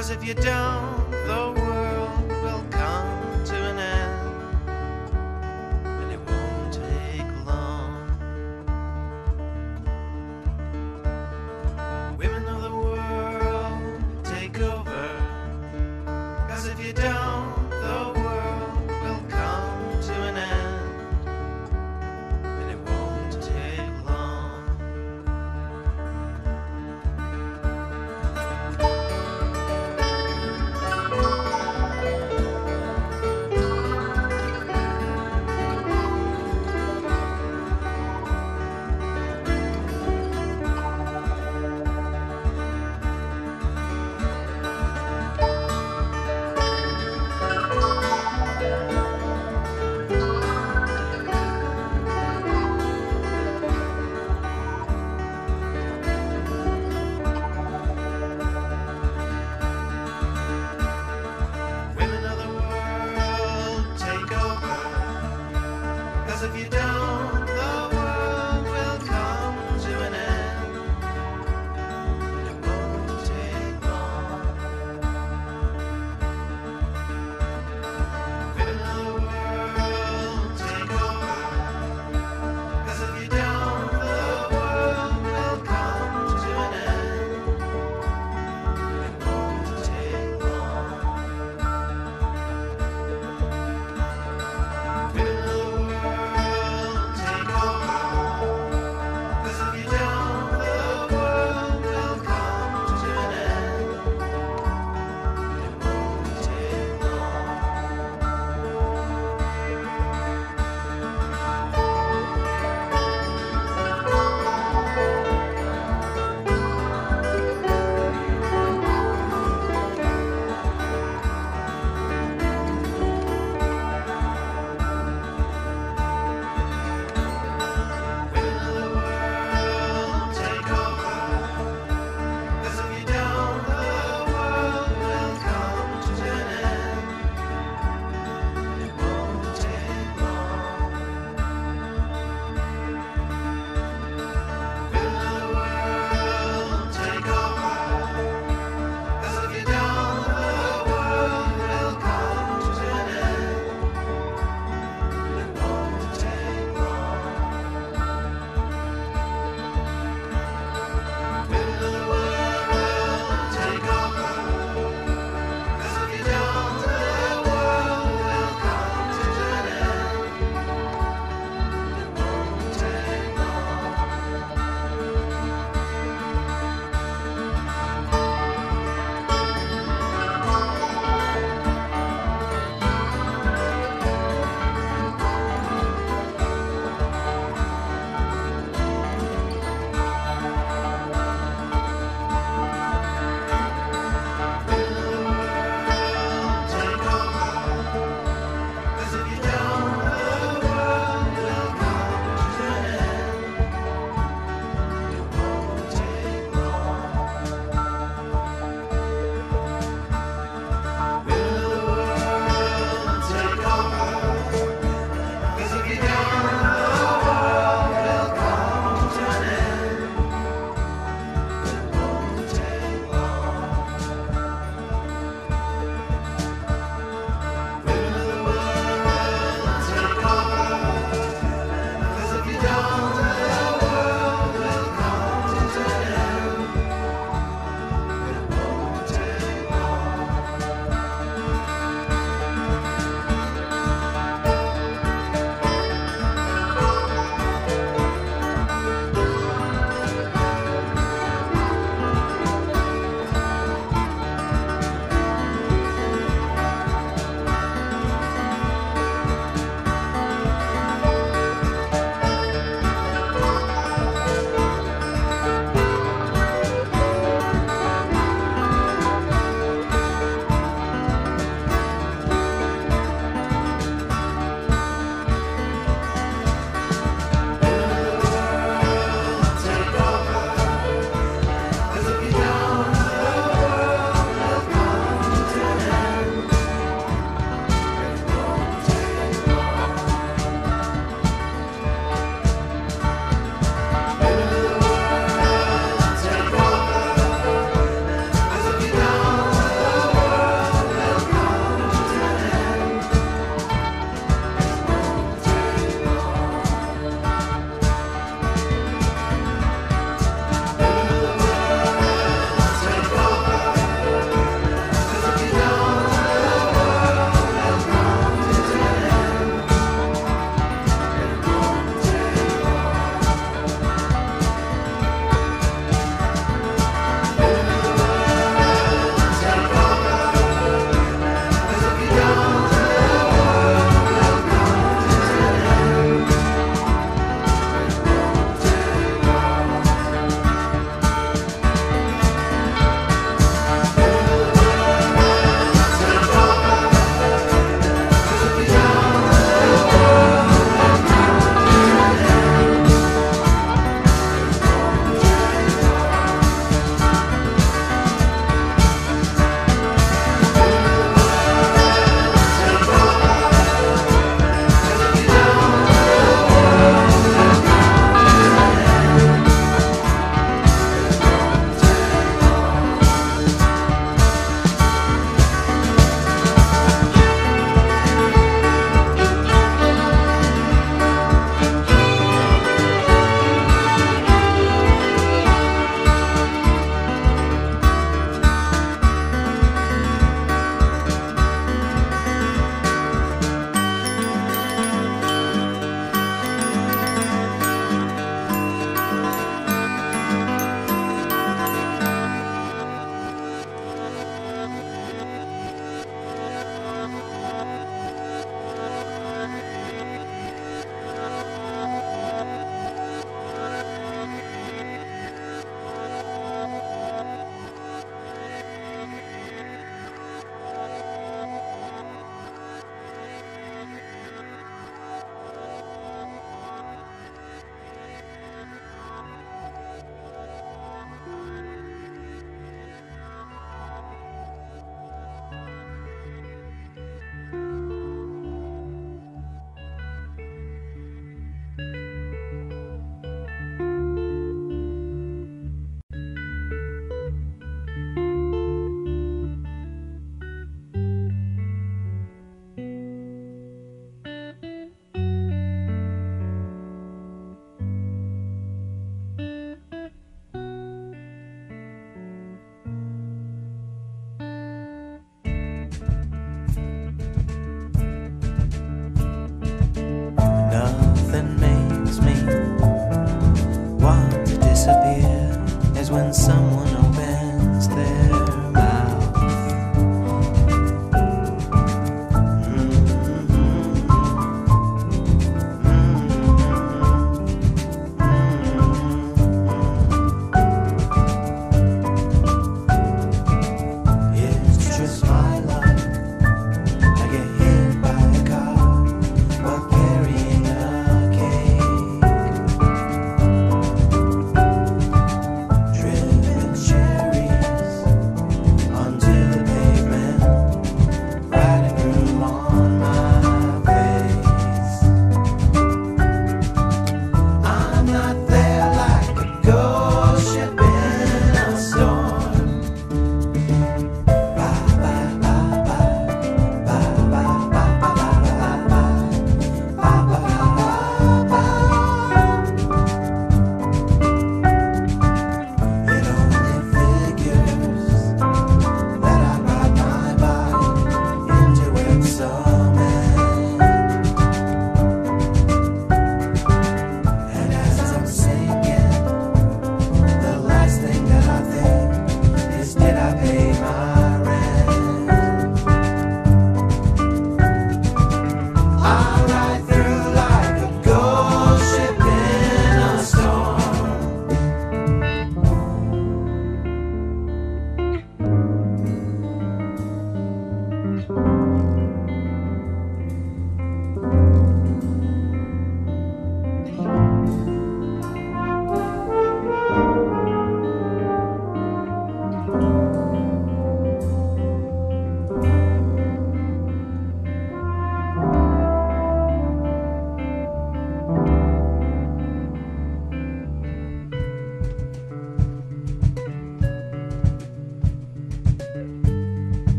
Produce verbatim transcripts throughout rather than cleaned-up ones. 'Cause if you don't, the world will come to an end, and it won't take long. Women of the world, take over, 'cause if you don't, the world will come to an end, and it won't take long. Thank you.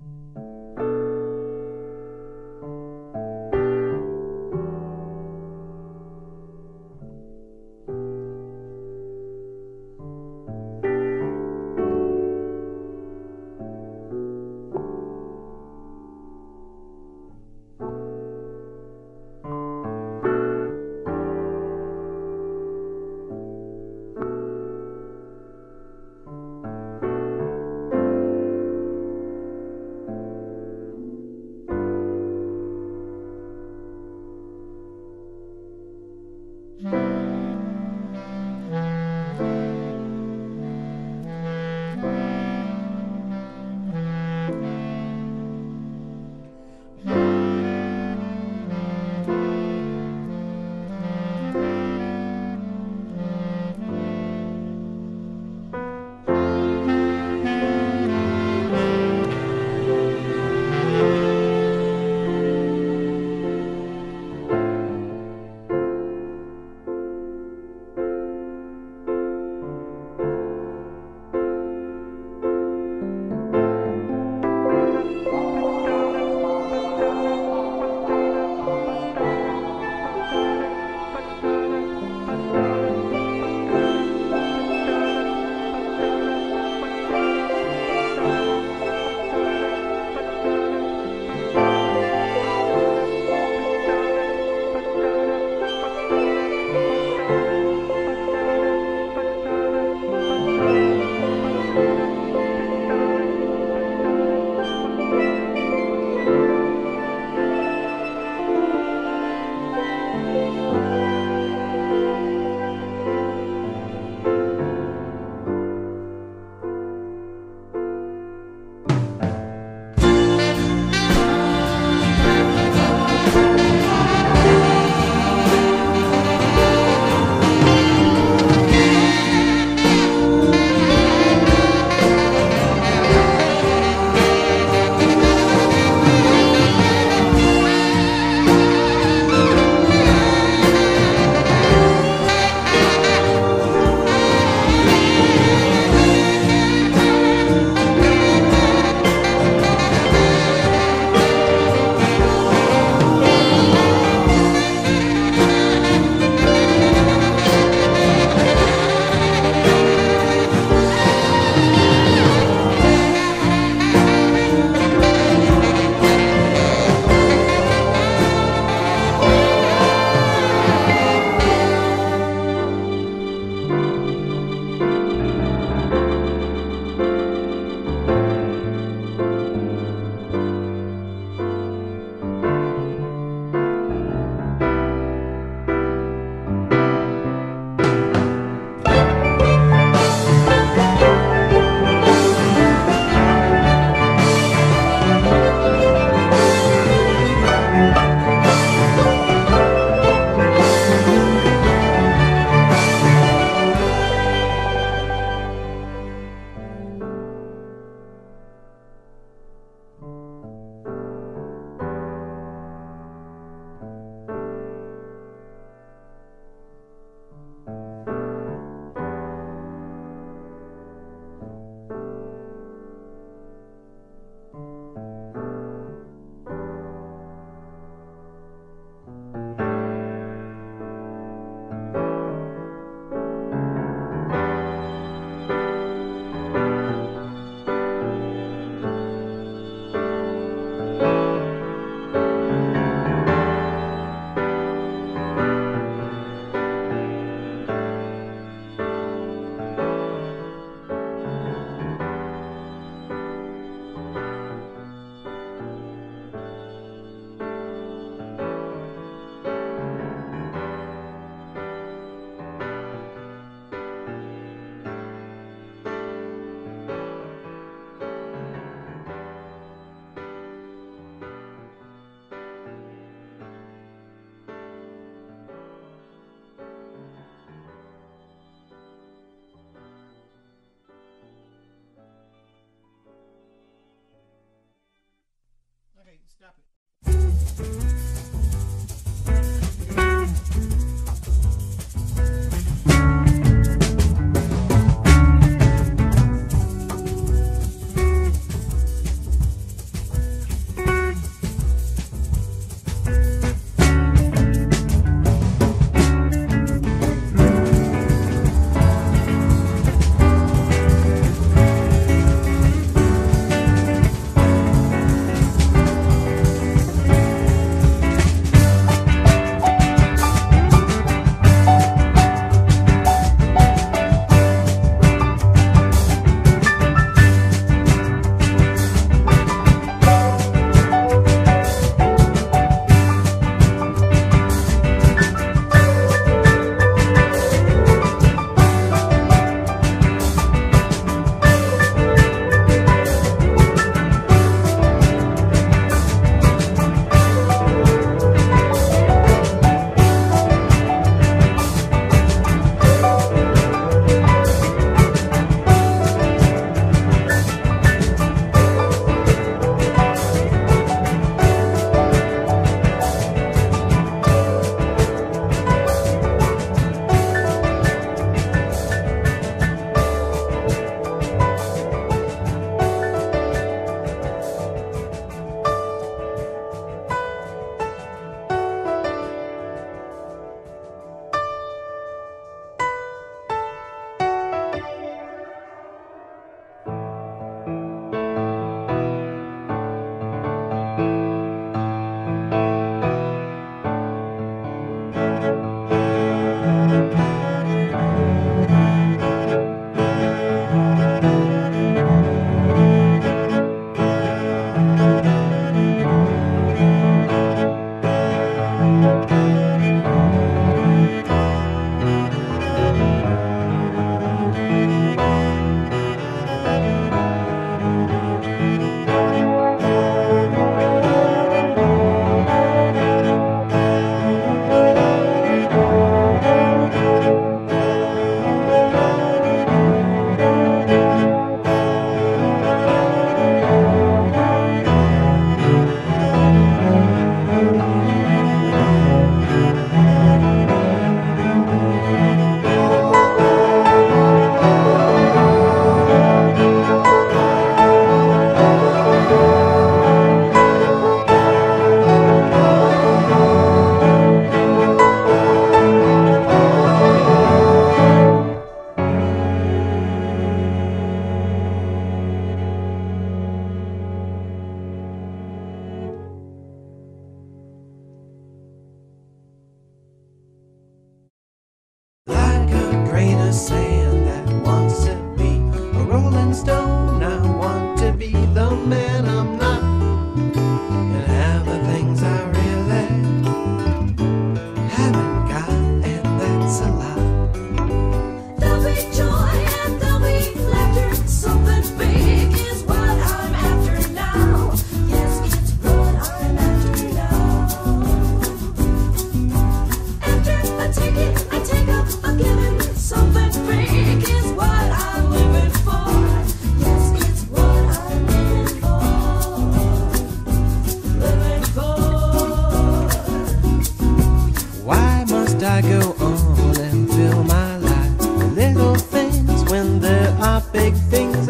You.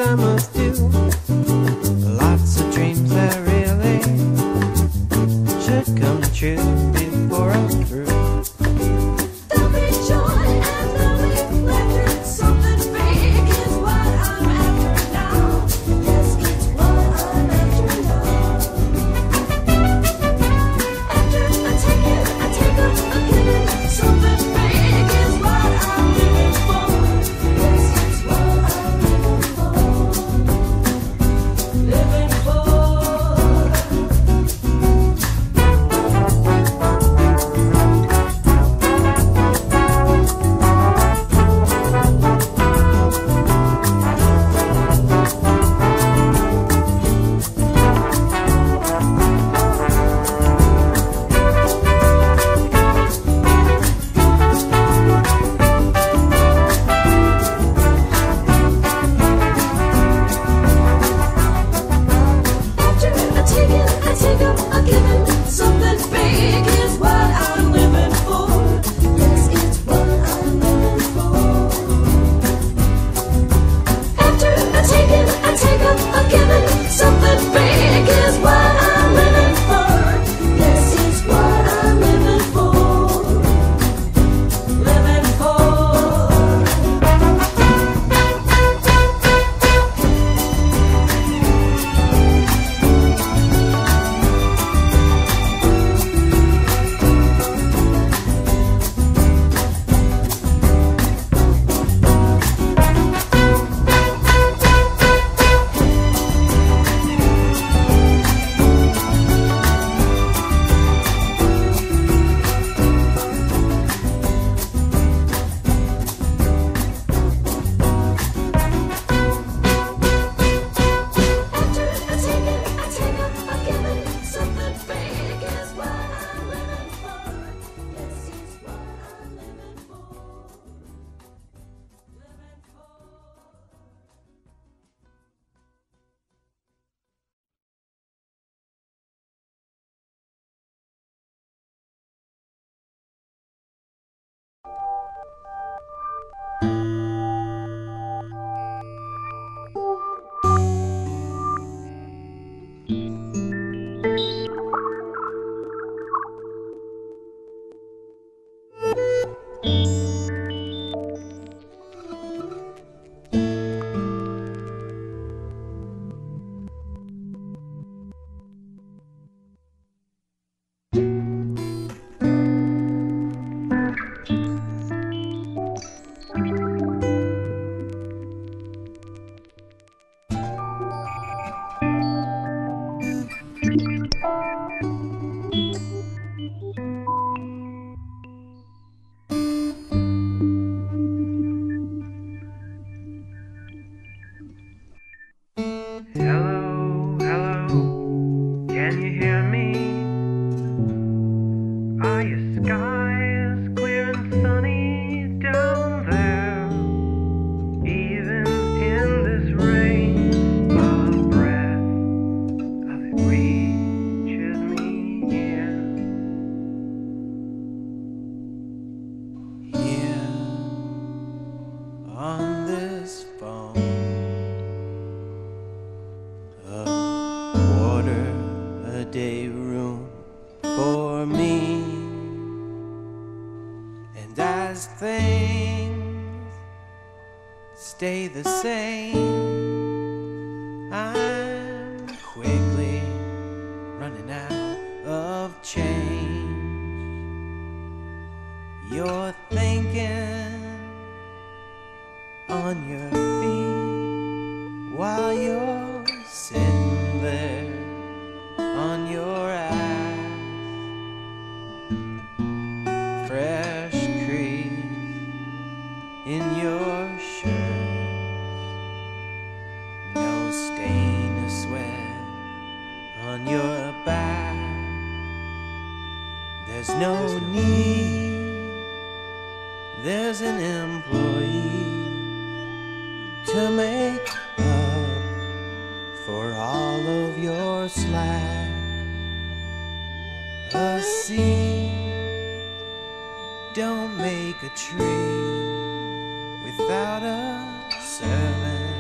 summer dew. Lots of dreams that really should come true before I'm through. There'll be joy and there'll be pleasure. Something big is what I'm after now. Yes, it's what I'm after now. After I take it, I take it, I give it. Something big is what I'm living for. Yes, it's what I'm living for. Living for. Tree without a servant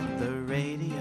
but the radio